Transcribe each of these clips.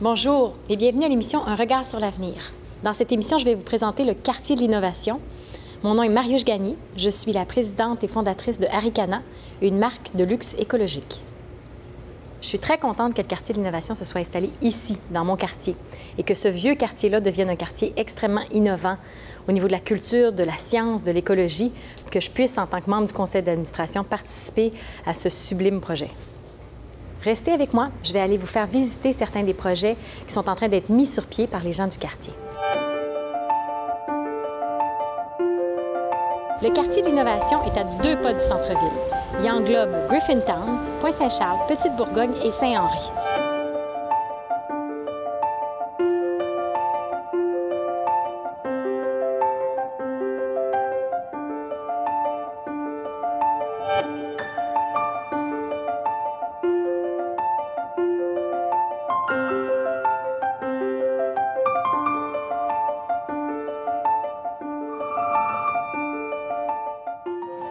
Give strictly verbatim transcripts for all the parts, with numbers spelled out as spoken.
Bonjour et bienvenue à l'émission Un regard sur l'avenir. Dans cette émission, je vais vous présenter le Quartier de l'innovation. Mon nom est Mariouche Gagné, je suis la présidente et fondatrice de Harricana, une marque de luxe écologique. Je suis très contente que le Quartier de l'innovation se soit installé ici, dans mon quartier, et que ce vieux quartier-là devienne un quartier extrêmement innovant au niveau de la culture, de la science, de l'écologie, que je puisse, en tant que membre du conseil d'administration, participer à ce sublime projet. Restez avec moi, je vais aller vous faire visiter certains des projets qui sont en train d'être mis sur pied par les gens du quartier. Le Quartier de l'innovation est à deux pas du centre-ville. Il englobe Griffintown, Pointe-Saint-Charles, Petite-Bourgogne et Saint-Henri.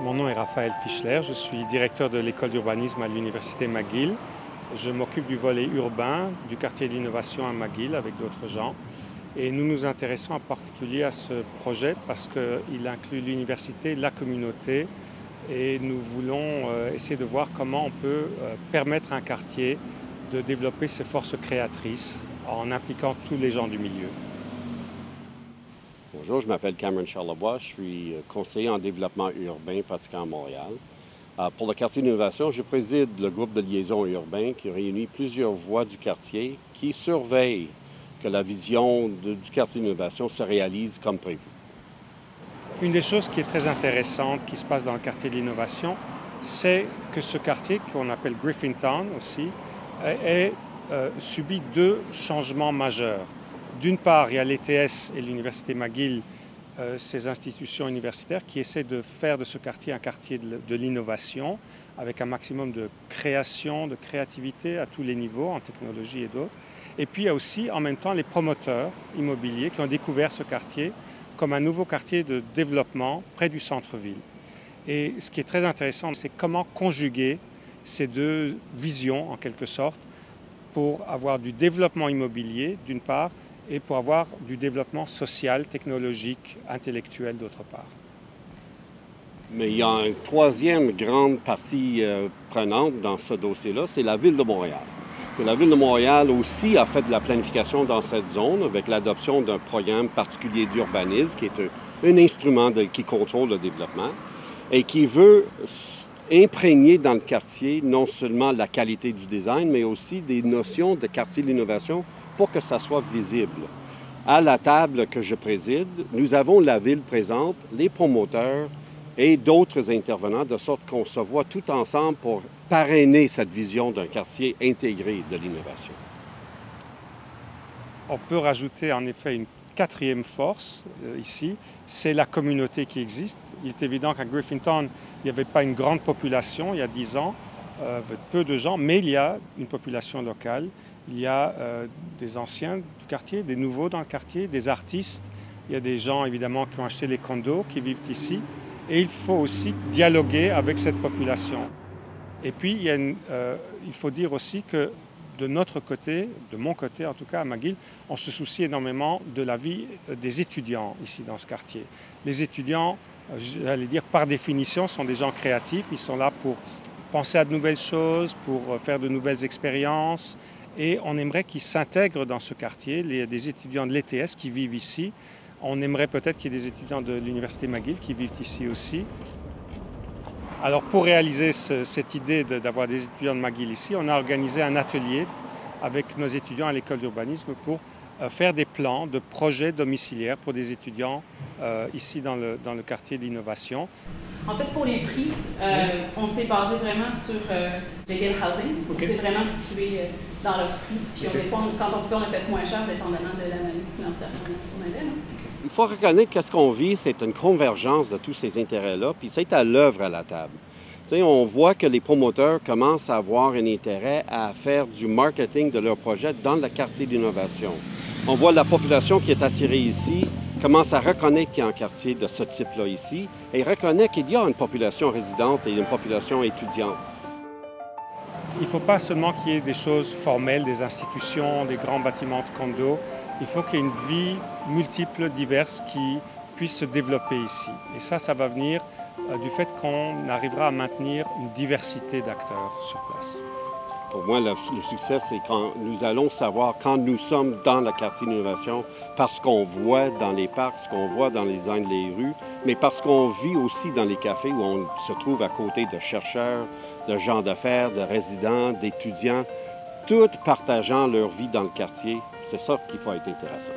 Mon nom est Raphaël Fischler, je suis directeur de l'école d'urbanisme à l'université McGill. Je m'occupe du volet urbain du quartier de l'innovation à McGill avec d'autres gens. Et nous nous intéressons en particulier à ce projet parce qu'il inclut l'université, la communauté. Et nous voulons essayer de voir comment on peut permettre à un quartier de développer ses forces créatrices en impliquant tous les gens du milieu. Bonjour, je m'appelle Cameron Charlebois, je suis conseiller en développement urbain pratiquant à Montréal. Euh, pour le quartier d'innovation, je préside le groupe de liaison urbain qui réunit plusieurs voix du quartier qui surveillent que la vision de, du quartier d'innovation se réalise comme prévu. Une des choses qui est très intéressante qui se passe dans le quartier de l'innovation, c'est que ce quartier, qu'on appelle Griffintown aussi, est, euh, subit deux changements majeurs. D'une part, il y a l'E T S et l'université McGill, euh, ces institutions universitaires qui essaient de faire de ce quartier un quartier de, de l'innovation, avec un maximum de création, de créativité à tous les niveaux, en technologie et d'autres. Et puis il y a aussi, en même temps, les promoteurs immobiliers qui ont découvert ce quartier comme un nouveau quartier de développement près du centre-ville. Et ce qui est très intéressant, c'est comment conjuguer ces deux visions, en quelque sorte, pour avoir du développement immobilier, d'une part, et pour avoir du développement social, technologique, intellectuel, d'autre part. Mais il y a une troisième grande partie euh, prenante dans ce dossier-là, c'est la Ville de Montréal. Et la Ville de Montréal aussi a fait de la planification dans cette zone avec l'adoption d'un programme particulier d'urbanisme qui est un, un instrument de, qui contrôle le développement et qui veut imprégner dans le quartier non seulement la qualité du design, mais aussi des notions de quartier de l'innovation pour que ça soit visible. À la table que je préside, nous avons la Ville présente, les promoteurs et d'autres intervenants, de sorte qu'on se voit tout ensemble pour parrainer cette vision d'un quartier intégré de l'innovation. On peut rajouter en effet une quatrième force euh, ici, c'est la communauté qui existe. Il est évident qu'à Griffintown, il n'y avait pas une grande population il y a dix ans, euh, peu de gens, mais il y a une population locale. Il y a euh, des anciens du quartier, des nouveaux dans le quartier, des artistes. Il y a des gens, évidemment, qui ont acheté les condos, qui vivent ici. Et il faut aussi dialoguer avec cette population. Et puis, il, y a une, euh, il faut dire aussi que de notre côté, de mon côté en tout cas, à McGill, on se soucie énormément de la vie des étudiants ici dans ce quartier. Les étudiants, j'allais dire par définition, sont des gens créatifs. Ils sont là pour penser à de nouvelles choses, pour faire de nouvelles expériences. Et on aimerait qu'ils s'intègrent dans ce quartier. Il y a des étudiants de l'E T S qui vivent ici. On aimerait peut-être qu'il y ait des étudiants de l'université McGill qui vivent ici aussi. Alors pour réaliser ce, cette idée d'avoir de, des étudiants de McGill ici, on a organisé un atelier avec nos étudiants à l'école d'urbanisme pour euh, faire des plans de projets domiciliaires pour des étudiants euh, ici dans le, dans le quartier de l'innovation. En fait, pour les prix, euh, on s'est basé vraiment sur euh, le Gale Housing. Okay. C'est vraiment situé euh, dans leur prix. Puis okay. on, des fois, on, quand on pouvait, on a fait moins cher, dépendamment de l'analyse financière qu'on avait. Hein? Il faut reconnaître que ce qu'on vit, c'est une convergence de tous ces intérêts-là, puis c'est à l'œuvre à la table. Tu sais, on voit que les promoteurs commencent à avoir un intérêt à faire du marketing de leurs projets dans le quartier d'innovation. On voit la population qui est attirée ici, commence à reconnaître qu'il y a un quartier de ce type-là ici et reconnaît qu'il y a une population résidente et une population étudiante. il ne faut pas seulement qu'il y ait des choses formelles, des institutions, des grands bâtiments de condos. Il faut qu'il y ait une vie multiple, diverse, qui puisse se développer ici. Et ça, ça va venir du fait qu'on arrivera à maintenir une diversité d'acteurs sur place. Pour moi, le, le succès, c'est quand nous allons savoir, quand nous sommes dans le quartier d'innovation, parce qu'on voit dans les parcs, ce qu'on voit dans les angles des rues, mais parce qu'on vit aussi dans les cafés où on se trouve à côté de chercheurs, de gens d'affaires, de résidents, d'étudiants, tous partageant leur vie dans le quartier. C'est ça qui va être intéressant.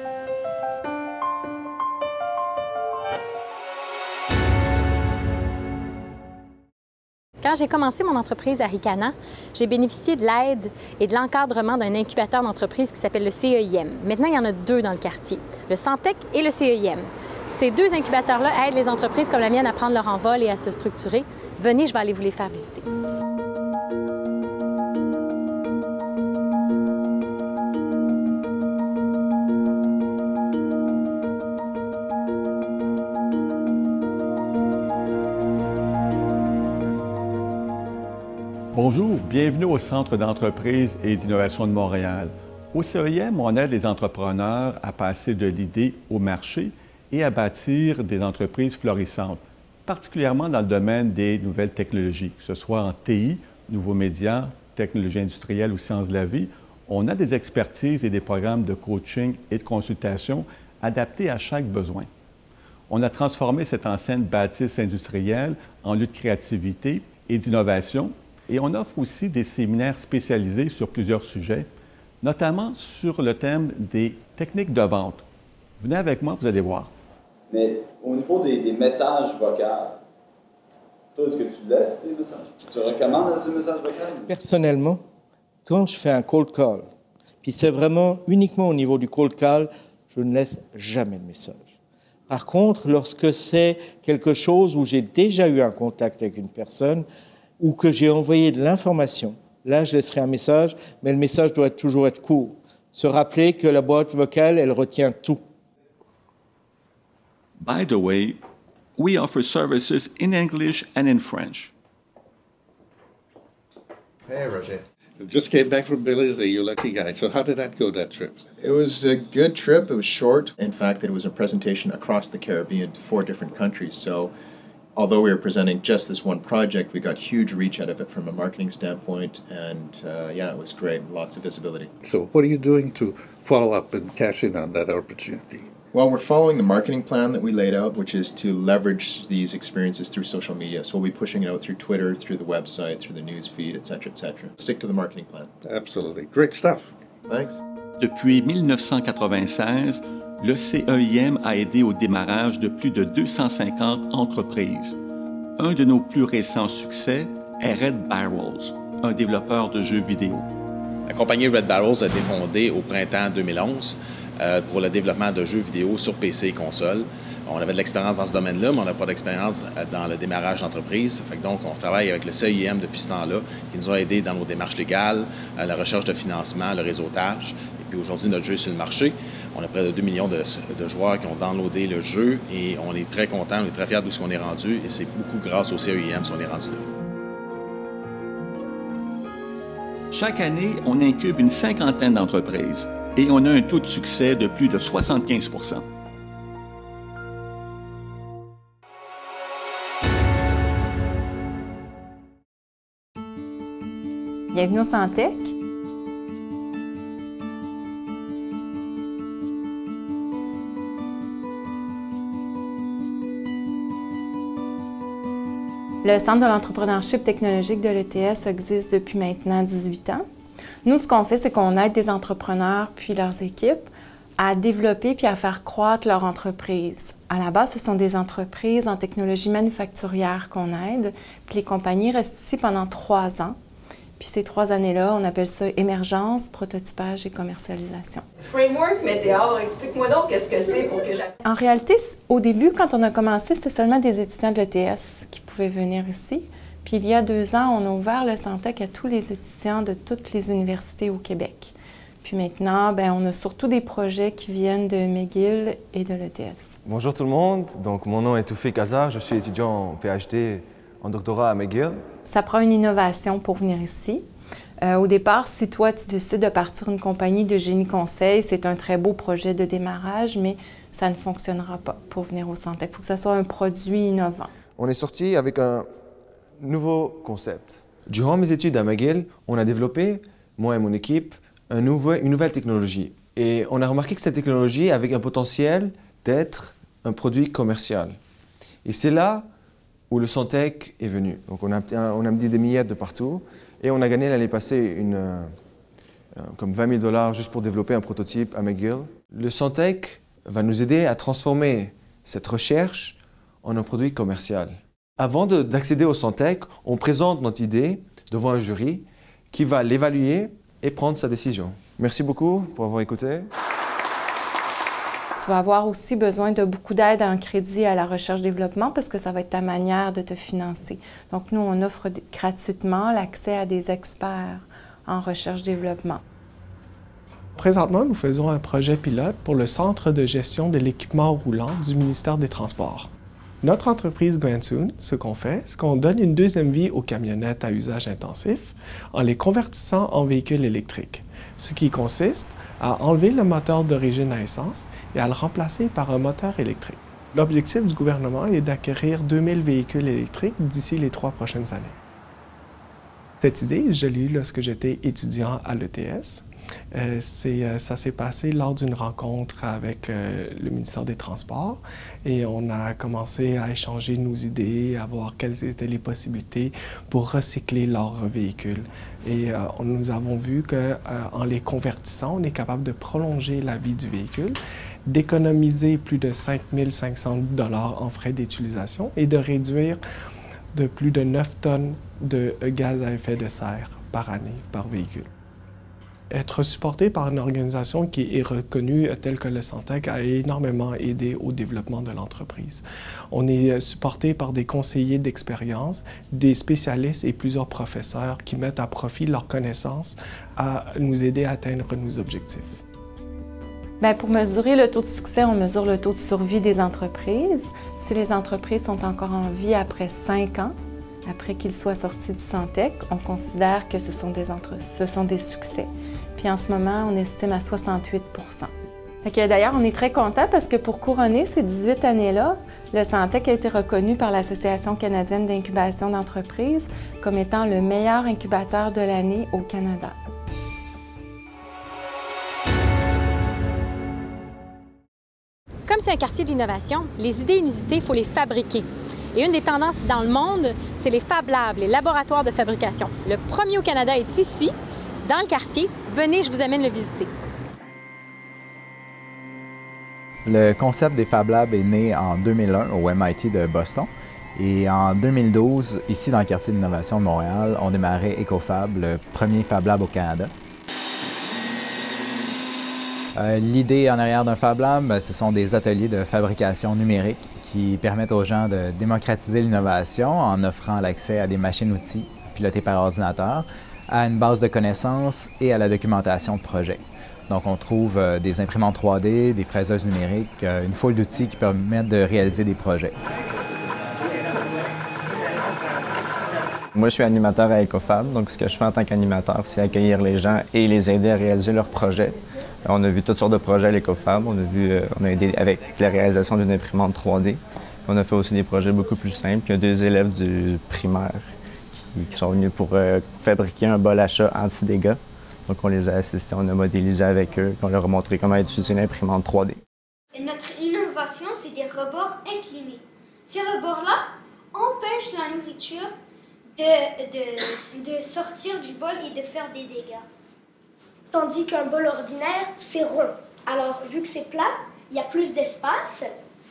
Quand j'ai commencé mon entreprise à Harricana, j'ai bénéficié de l'aide et de l'encadrement d'un incubateur d'entreprise qui s'appelle le C E I M. Maintenant, il y en a deux dans le quartier, le Centech et le C E I M. Ces deux incubateurs-là aident les entreprises comme la mienne à prendre leur envol et à se structurer. Venez, je vais aller vous les faire visiter. Bonjour, bienvenue au Centre d'entreprise et d'innovation de Montréal. Au C E I M, on aide les entrepreneurs à passer de l'idée au marché et à bâtir des entreprises florissantes, particulièrement dans le domaine des nouvelles technologies, que ce soit en T I, nouveaux médias, technologies industrielles ou sciences de la vie. On a des expertises et des programmes de coaching et de consultation adaptés à chaque besoin. On a transformé cette ancienne bâtisse industrielle en lieu de créativité et d'innovation. Et on offre aussi des séminaires spécialisés sur plusieurs sujets, notamment sur le thème des techniques de vente. Venez avec moi, vous allez voir. Mais au niveau des, des messages vocaux, toi, est-ce que tu laisses des messages? Tu recommandes ces messages vocaux? Personnellement, quand je fais un cold call, puis c'est vraiment uniquement au niveau du cold call, je ne laisse jamais de message. Par contre, lorsque c'est quelque chose où j'ai déjà eu un contact avec une personne, ou que j'ai envoyé de l'information, là, je laisserai un message, mais le message doit toujours être court. Se rappeler que la boîte vocale, elle retient tout. By the way, we offer services in English and in French. Hey, Roger. Just came back from Belize, you lucky guy. So how did that go, that trip? It was a good trip. It was short. In fact, it was a presentation across the Caribbean to four different countries, so although we were presenting just this one project, we got huge reach out of it from a marketing standpoint, and uh, yeah, it was great, lots of visibility. So what are you doing to follow up and cash in on that opportunity? Well, we're following the marketing plan that we laid out, which is to leverage these experiences through social media. So we'll be pushing it out through Twitter, through the website, through the news feed, et cetera, et cetera. Stick to the marketing plan. Absolutely. Great stuff. Thanks. Depuis mille neuf cent quatre-vingt-seize, le C E I M a aidé au démarrage de plus de deux cent cinquante entreprises. Un de nos plus récents succès est Red Barrels, un développeur de jeux vidéo. La compagnie Red Barrels a été fondée au printemps deux mille onze euh, pour le développement de jeux vidéo sur P C et console. On avait de l'expérience dans ce domaine-là, mais on n'a pas d'expérience dans le démarrage d'entreprise. Donc, on travaille avec le C E I M depuis ce temps-là, qui nous a aidés dans nos démarches légales, euh, la recherche de financement, le réseautage. Puis aujourd'hui, notre jeu est sur le marché. On a près de deux millions de, de joueurs qui ont downloadé le jeu et on est très contents, on est très fiers de ce qu'on est rendu et c'est beaucoup grâce au C E I M qu'on est rendu là. Chaque année, on incube une cinquantaine d'entreprises et on a un taux de succès de plus de soixante-quinze pour cent. Bienvenue au Centech. Le Centre de l'entrepreneurship technologique de l'E T S existe depuis maintenant dix-huit ans. Nous, ce qu'on fait, c'est qu'on aide des entrepreneurs puis leurs équipes à développer puis à faire croître leur entreprise. À la base, ce sont des entreprises en technologie manufacturière qu'on aide. Puis les compagnies restent ici pendant trois ans. Puis ces trois années-là, on appelle ça émergence, prototypage et commercialisation. Framework Météor, explique-moi donc qu'est-ce que c'est pour que j'apprenne. En réalité, au début, quand on a commencé, c'était seulement des étudiants de l'E T S qui pouvaient venir ici. Puis il y a deux ans, on a ouvert le Centech à tous les étudiants de toutes les universités au Québec. Puis maintenant, bien, on a surtout des projets qui viennent de McGill et de l'E T S. Bonjour tout le monde, donc mon nom est Toufic Azar, je suis étudiant en P H D en doctorat à McGill. Ça prend une innovation pour venir ici. Euh, au départ, si toi, tu décides de partir une compagnie de génie conseil, c'est un très beau projet de démarrage, mais ça ne fonctionnera pas pour venir au Centech. Il faut que ce soit un produit innovant. On est sorti avec un nouveau concept. Durant mes études à McGill, on a développé, moi et mon équipe, un nouveau, une nouvelle technologie. Et on a remarqué que cette technologie avait un potentiel d'être un produit commercial. Et c'est là où le Centech est venu. Donc on a, on a mis des milliards de partout. Et on a gagné l'année passée une, euh, comme vingt mille dollars juste pour développer un prototype à McGill. Le Centech va nous aider à transformer cette recherche en un produit commercial. Avant d'accéder au Centech, on présente notre idée devant un jury qui va l'évaluer et prendre sa décision. Merci beaucoup pour avoir écouté. Tu vas avoir aussi besoin de beaucoup d'aide en crédit à la recherche-développement parce que ça va être ta manière de te financer. Donc nous, on offre gratuitement l'accès à des experts en recherche-développement. Présentement, nous faisons un projet pilote pour le Centre de gestion de l'équipement roulant du ministère des Transports. Notre entreprise Gwensun, ce qu'on fait, c'est qu'on donne une deuxième vie aux camionnettes à usage intensif en les convertissant en véhicules électriques, ce qui consiste à enlever le moteur d'origine à essence et à le remplacer par un moteur électrique. L'objectif du gouvernement est d'acquérir deux mille véhicules électriques d'ici les trois prochaines années. Cette idée, je l'ai eue lorsque j'étais étudiant à l'E T S. Euh, euh, ça s'est passé lors d'une rencontre avec euh, le ministère des Transports et on a commencé à échanger nos idées, à voir quelles étaient les possibilités pour recycler leurs véhicules. Et euh, nous avons vu qu'en euh, les convertissant, on est capable de prolonger la vie du véhicule, d'économiser plus de cinq mille cinq cents dollars en frais d'utilisation et de réduire de plus de neuf tonnes de gaz à effet de serre par année par véhicule. Être supporté par une organisation qui est reconnue telle que le Centech a énormément aidé au développement de l'entreprise. On est supporté par des conseillers d'expérience, des spécialistes et plusieurs professeurs qui mettent à profit leurs connaissances à nous aider à atteindre nos objectifs. Bien, pour mesurer le taux de succès, on mesure le taux de survie des entreprises. Si les entreprises sont encore en vie après cinq ans, après qu'ils soient sortis du Centech, on considère que ce sont des, entre... ce sont des succès. Puis en ce moment, on estime à soixante-huit pour cent. D'ailleurs, on est très content parce que pour couronner ces dix-huit années-là, le Centech a été reconnu par l'Association canadienne d'incubation d'entreprises comme étant le meilleur incubateur de l'année au Canada. Comme c'est un quartier de l'innovation, les idées inusitées, il faut les fabriquer. Et une des tendances dans le monde, c'est les Fab Labs, les laboratoires de fabrication. Le premier au Canada est ici, dans le quartier. Venez, je vous amène le visiter. Le concept des Fab Labs est né en deux mille un au M I T de Boston. Et en deux mille douze, ici dans le quartier de l'innovation de Montréal, on démarrait écoFab, le premier Fab Lab au Canada. Euh, L'idée en arrière d'un Fab Lab, ce sont des ateliers de fabrication numérique qui permettent aux gens de démocratiser l'innovation en offrant l'accès à des machines-outils pilotées par ordinateur, à une base de connaissances et à la documentation de projets. Donc on trouve euh, des imprimantes trois D, des fraiseuses numériques, euh, une foule d'outils qui permettent de réaliser des projets. Moi, je suis animateur à écoFab, donc ce que je fais en tant qu'animateur, c'est accueillir les gens et les aider à réaliser leurs projets. On a vu toutes sortes de projets à l'écoFab. On a vu, euh, on a aidé avec la réalisation d'une imprimante trois D. On a fait aussi des projets beaucoup plus simples. Il y a deux élèves du primaire qui, qui sont venus pour euh, fabriquer un bol à chat anti-dégâts. Donc, on les a assistés, on a modélisé avec eux, on leur a montré comment utiliser l'imprimante trois D. Et notre innovation, c'est des rebords inclinés. Ces rebords-là empêchent la nourriture de, de, de sortir du bol et de faire des dégâts. Tandis qu'un bol ordinaire, c'est rond. Alors, vu que c'est plat, il y a plus d'espace.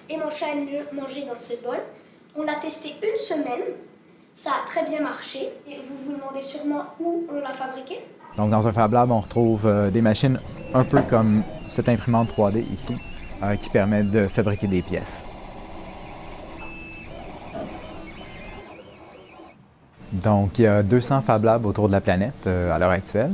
Et mon chat aime mieux manger dans ce bol. On l'a testé une semaine. Ça a très bien marché. Et vous vous demandez sûrement où on l'a fabriqué. Donc, dans un Fab Lab, on retrouve euh, des machines un peu comme cette imprimante trois D ici, euh, qui permet de fabriquer des pièces. Donc, il y a deux cents Fab Labs autour de la planète euh, à l'heure actuelle.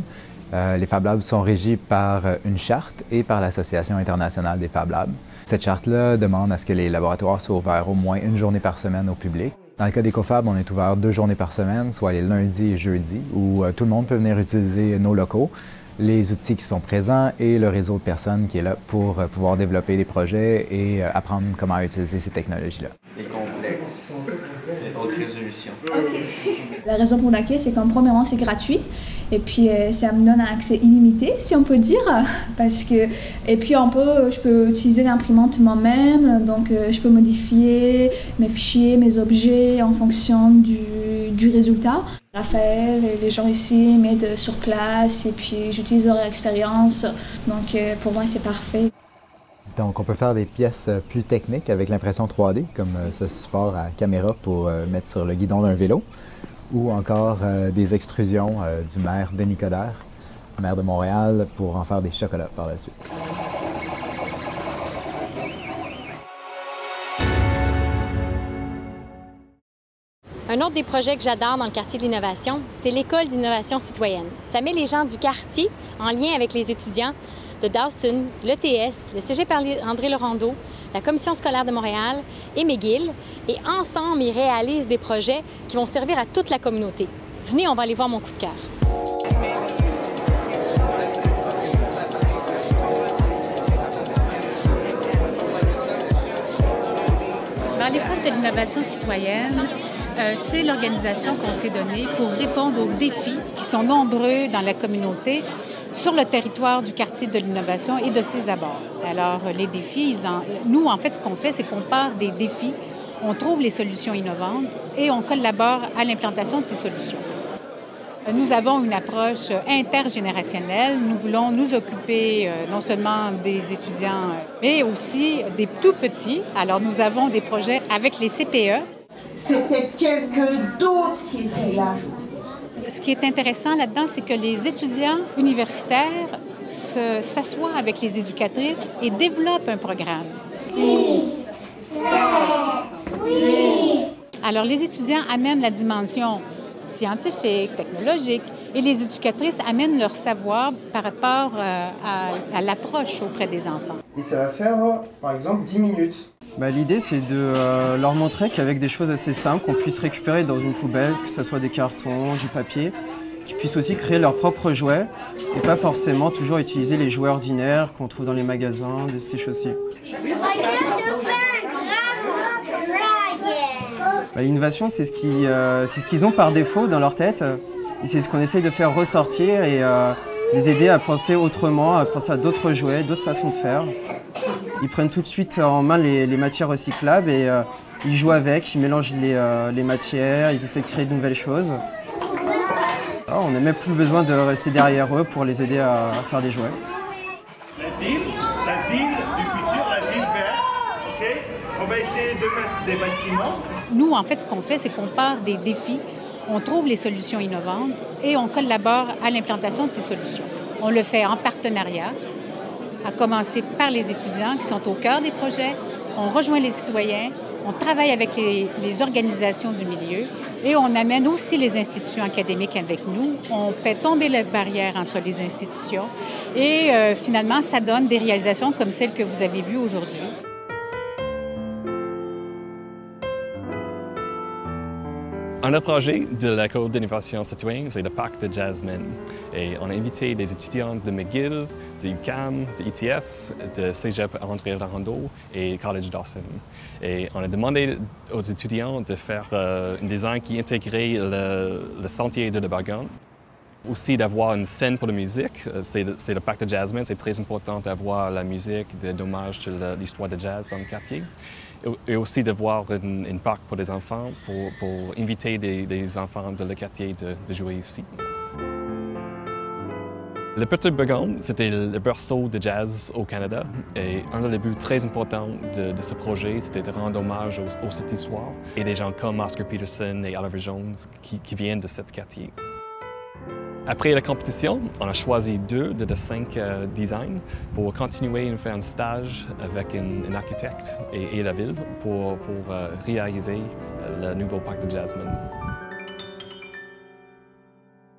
Euh, les Fab Labs sont régis par une charte et par l'Association internationale des Fab Labs. Cette charte-là demande à ce que les laboratoires soient ouverts au moins une journée par semaine au public. Dans le cas d'écoFab, on est ouvert deux journées par semaine, soit les lundis et jeudis, où euh, tout le monde peut venir utiliser nos locaux, les outils qui sont présents et le réseau de personnes qui est là pour euh, pouvoir développer des projets et euh, apprendre comment utiliser ces technologies-là. Les complexes, les hautes résolutions. Okay. La raison pour laquelle, c'est qu'en premièrement, c'est gratuit. Et puis, euh, ça me donne un accès illimité, si on peut dire. Parce que, et puis, on peut, je peux utiliser l'imprimante moi-même. Donc, euh, je peux modifier mes fichiers, mes objets en fonction du, du résultat. Raphaël et les gens ici m'aident sur place. Et puis, j'utilise leur expérience. Donc, euh, pour moi, c'est parfait. Donc, on peut faire des pièces plus techniques avec l'impression trois D, comme ce support à caméra pour mettre sur le guidon d'un vélo, ou encore euh, des extrusions euh, du maire Denis Coderre, maire de Montréal, pour en faire des chocolats par la suite. Un autre des projets que j'adore dans le quartier de l'innovation, c'est l'école d'innovation citoyenne. Ça met les gens du quartier en lien avec les étudiants de Dawson, l'E T S, le Cégep André-Laurendeau, la Commission scolaire de Montréal et McGill. Et ensemble, ils réalisent des projets qui vont servir à toute la communauté. Venez, on va aller voir mon coup de cœur. Dans l'école de l'innovation citoyenne, Euh, c'est l'organisation qu'on s'est donnée pour répondre aux défis qui sont nombreux dans la communauté sur le territoire du quartier de l'innovation et de ses abords. Alors, les défis, ils en... nous, en fait, ce qu'on fait, c'est qu'on part des défis, on trouve les solutions innovantes et on collabore à l'implantation de ces solutions. Nous avons une approche intergénérationnelle. Nous voulons nous occuper non seulement des étudiants, mais aussi des tout-petits. Alors, nous avons des projets avec les C P E. C'était quelqu'un d'autre qui était là. Ce qui est intéressant là-dedans, c'est que les étudiants universitaires s'assoient avec les éducatrices et développent un programme. Oui. Oui. Alors, les étudiants amènent la dimension scientifique, technologique, et les éducatrices amènent leur savoir par rapport euh, à, à l'approche auprès des enfants. Et ça va faire, par exemple, dix minutes. Bah, l'idée, c'est de euh, leur montrer qu'avec des choses assez simples, qu'on puisse récupérer dans une poubelle, que ce soit des cartons, du papier, qu'ils puissent aussi créer leurs propres jouets et pas forcément toujours utiliser les jouets ordinaires qu'on trouve dans les magasins, de ces choses-ci. Bah, l'innovation, c'est ce qu'ils euh, ce qu'ils ont par défaut dans leur tête et c'est ce qu'on essaye de faire ressortir et euh, les aider à penser autrement, à penser à d'autres jouets, d'autres façons de faire. Ils prennent tout de suite en main les, les matières recyclables et euh, ils jouent avec, ils mélangent les, euh, les matières, ils essaient de créer de nouvelles choses. Alors, on n'a même plus besoin de rester derrière eux pour les aider à, à faire des jouets. La ville, la ville du futur, la ville verte, okay? On va essayer de mettre des bâtiments. Nous, en fait, ce qu'on fait, c'est qu'on part des défis, on trouve les solutions innovantes et on collabore à l'implantation de ces solutions. On le fait en partenariat, à commencer par les étudiants qui sont au cœur des projets. On rejoint les citoyens, on travaille avec les, les organisations du milieu et on amène aussi les institutions académiques avec nous. On fait tomber la barrière entre les institutions et euh, finalement, ça donne des réalisations comme celles que vous avez vues aujourd'hui. Un autre projet de l'école d'innovation citoyenne, c'est le Parc des Jazzmen. Et on a invité des étudiants de McGill, de U Q A M, de E T S, de Cégep André-Rondeau et College Dawson. Et on a demandé aux étudiants de faire euh, un design qui intégrait le, le sentier de la Bourgogne. Aussi d'avoir une scène pour la musique, c'est le Parc des Jazzmen, c'est très important d'avoir la musique, des hommages sur l'histoire de jazz dans le quartier. Et aussi d'avoir un parc pour les enfants, pour, pour inviter des, des enfants de le quartier de, de jouer ici. Le Petite-Bourgogne, c'était le berceau de jazz au Canada. Et un des buts très importants de, de ce projet, c'était de rendre hommage au, au cette histoire et des gens comme Oscar Peterson et Oliver Jones qui, qui viennent de ce quartier. Après la compétition, on a choisi deux de, de cinq euh, designs pour continuer à faire un stage avec un, un architecte et, et la ville pour, pour euh, réaliser le nouveau parc de Jasmine.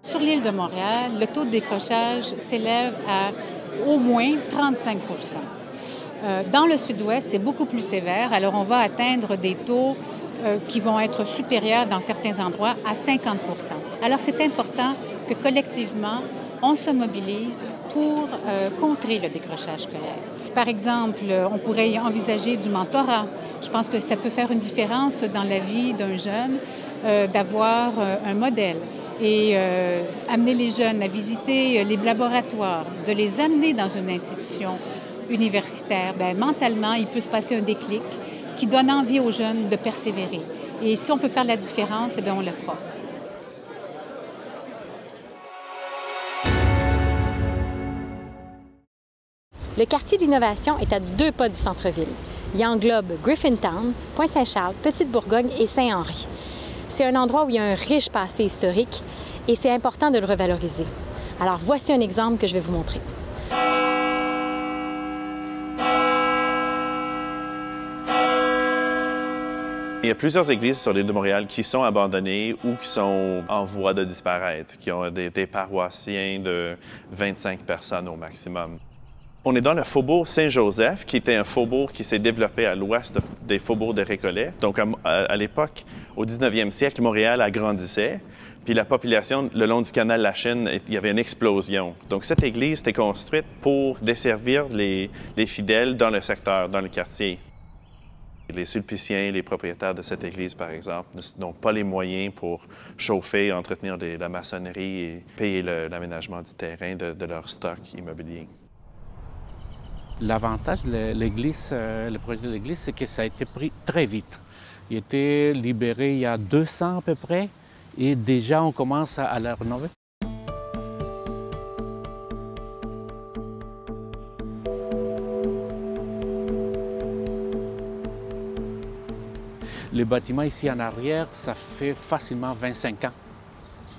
Sur l'île de Montréal, le taux de décrochage s'élève à au moins trente-cinq pour cent. Euh, dans le sud-ouest, c'est beaucoup plus sévère, alors on va atteindre des taux euh, qui vont être supérieures dans certains endroits à cinquante pour cent. Alors c'est important que collectivement, on se mobilise pour euh, contrer le décrochage scolaire. Par exemple, on pourrait envisager du mentorat. Je pense que ça peut faire une différence dans la vie d'un jeune euh, d'avoir euh, un modèle et euh, amener les jeunes à visiter les laboratoires, de les amener dans une institution universitaire. Bien, mentalement, il peut se passer un déclic qui donne envie aux jeunes de persévérer. Et si on peut faire la différence, eh bien, on le fera. Le quartier de l'innovation est à deux pas du centre-ville. Il englobe Griffintown, Pointe-Saint-Charles, Petite-Bourgogne et Saint-Henri. C'est un endroit où il y a un riche passé historique et c'est important de le revaloriser. Alors voici un exemple que je vais vous montrer. Il y a plusieurs églises sur l'île de Montréal qui sont abandonnées ou qui sont en voie de disparaître, qui ont des, des paroissiens de vingt-cinq personnes au maximum. On est dans le faubourg Saint-Joseph, qui était un faubourg qui s'est développé à l'ouest de, des faubourgs de Récollets. Donc, à, à l'époque, au dix-neuvième siècle, Montréal agrandissait, puis la population, le long du canal de la Chine, il y avait une explosion. Donc, cette église était construite pour desservir les, les fidèles dans le secteur, dans le quartier. Les Sulpiciens, les propriétaires de cette église, par exemple, n'ont pas les moyens pour chauffer, entretenir de la maçonnerie et payer l'aménagement du terrain de, de leur stock immobilier. L'avantage de l'église, le projet de l'église, c'est que ça a été pris très vite. Il a été libéré il y a deux cents à peu près et déjà on commence à la rénover. Le bâtiment ici en arrière, ça fait facilement vingt-cinq ans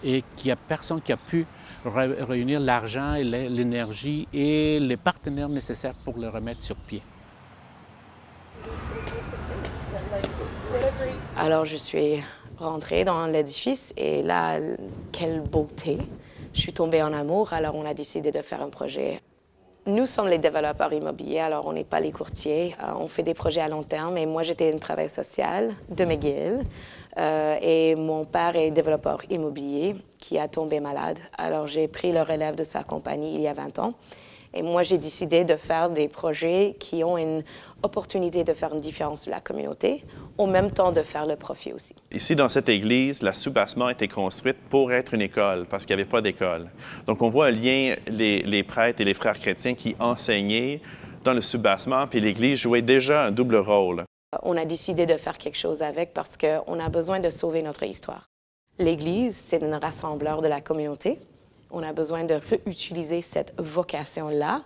et qu'il n'y a personne qui a pu réunir l'argent, l'énergie et les partenaires nécessaires pour le remettre sur pied. Alors, je suis rentrée dans l'édifice et là, quelle beauté! Je suis tombée en amour, alors on a décidé de faire un projet. Nous sommes les développeurs immobiliers, alors on n'est pas les courtiers. Euh, on fait des projets à long terme et moi, j'étais une travailleuse sociale de McGill. Euh, et mon père est développeur immobilier qui a tombé malade. Alors, j'ai pris le relève de sa compagnie il y a vingt ans. Et moi, j'ai décidé de faire des projets qui ont une opportunité de faire une différence de la communauté, en même temps de faire le profit aussi. Ici, dans cette église, la sous-bassement a été construite pour être une école, parce qu'il n'y avait pas d'école. Donc, on voit un lien, les, les prêtres et les frères chrétiens qui enseignaient dans le sous-bassement, puis l'église jouait déjà un double rôle. On a décidé de faire quelque chose avec parce qu'on a besoin de sauver notre histoire. L'Église, c'est un rassembleur de la communauté. On a besoin de réutiliser cette vocation-là,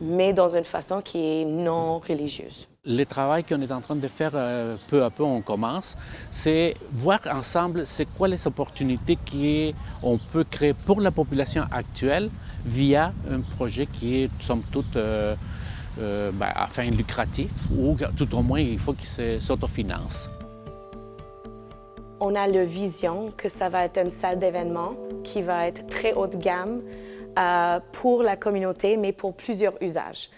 mais dans une façon qui est non religieuse. Le travail qu'on est en train de faire euh, peu à peu, on commence, c'est voir ensemble c'est quoi les opportunités qu'on peut créer pour la population actuelle via un projet qui est, somme toute, euh, Euh, ben, à fin lucratif, ou tout au moins, il faut qu'ils s'autofinancent. On a la vision que ça va être une salle d'événements qui va être très haut de gamme euh, pour la communauté, mais pour plusieurs usages.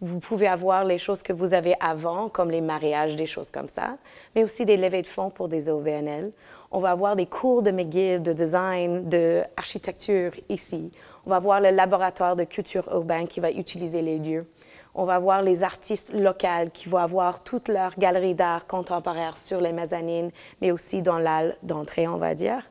Vous pouvez avoir les choses que vous avez avant, comme les mariages, des choses comme ça, mais aussi des levées de fonds pour des O B N L. On va avoir des cours de McGill, de design, d'architecture ici. On va avoir le laboratoire de culture urbaine qui va utiliser les lieux. On va voir les artistes locaux qui vont avoir toute leur galerie d'art contemporain sur les mezzanines, mais aussi dans l'hall d'entrée, on va dire.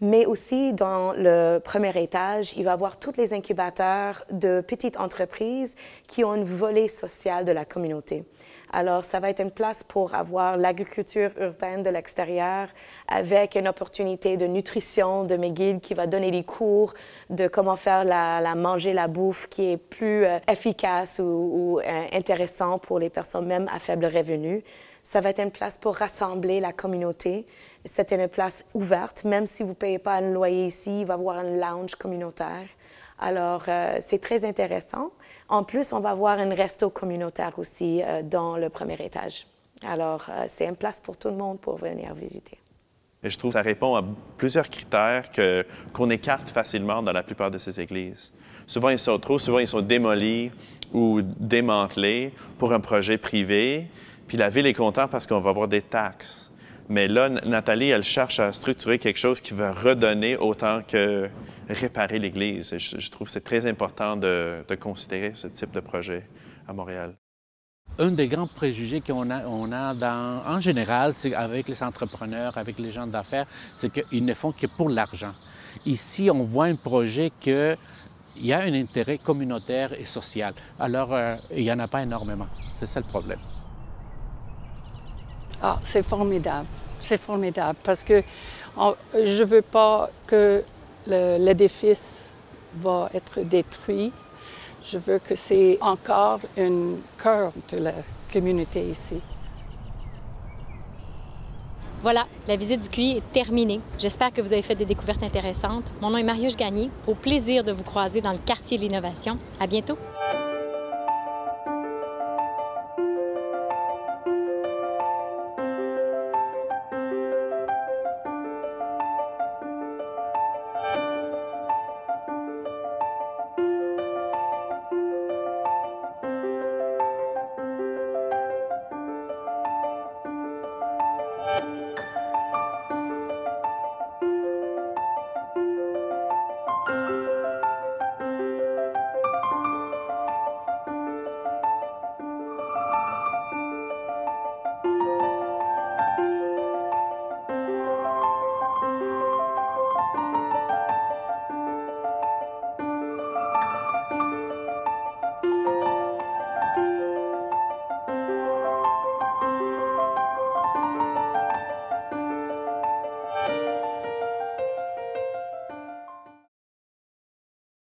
Mais aussi, dans le premier étage, il va y avoir tous les incubateurs de petites entreprises qui ont une volée sociale de la communauté. Alors, ça va être une place pour avoir l'agriculture urbaine de l'extérieur avec une opportunité de nutrition de McGill qui va donner des cours de comment faire la, la manger la bouffe qui est plus euh, efficace ou, ou euh, intéressant pour les personnes même à faible revenu. Ça va être une place pour rassembler la communauté. C'est une place ouverte. Même si vous ne payez pas un loyer ici, il va y avoir un lounge communautaire. Alors, euh, c'est très intéressant. En plus, on va avoir un resto communautaire aussi euh, dans le premier étage. Alors, euh, c'est une place pour tout le monde pour venir visiter. Et je trouve que ça répond à plusieurs critères que, qu'on écarte facilement dans la plupart de ces églises. Souvent, ils sont trop, souvent, ils sont démolis ou démantelés pour un projet privé. Puis la Ville est contente parce qu'on va avoir des taxes. Mais là, Nathalie, elle cherche à structurer quelque chose qui va redonner autant que réparer l'Église. Et je, je trouve que c'est très important de, de considérer ce type de projet à Montréal. Un des grands préjugés qu'on a, on a dans, en général avec les entrepreneurs, avec les gens d'affaires, c'est qu'ils ne font que pour l'argent. Ici, on voit un projet que... il y a un intérêt communautaire et social. Alors, euh, il n'y en a pas énormément. C'est ça le problème. Ah, c'est formidable. C'est formidable parce que on, je ne veux pas que l'édifice va être détruit. Je veux que c'est encore un cœur de la communauté ici. Voilà, la visite du C U I est terminée. J'espère que vous avez fait des découvertes intéressantes. Mon nom est Mariouche Gagné. Au plaisir de vous croiser dans le quartier de l'innovation. À bientôt!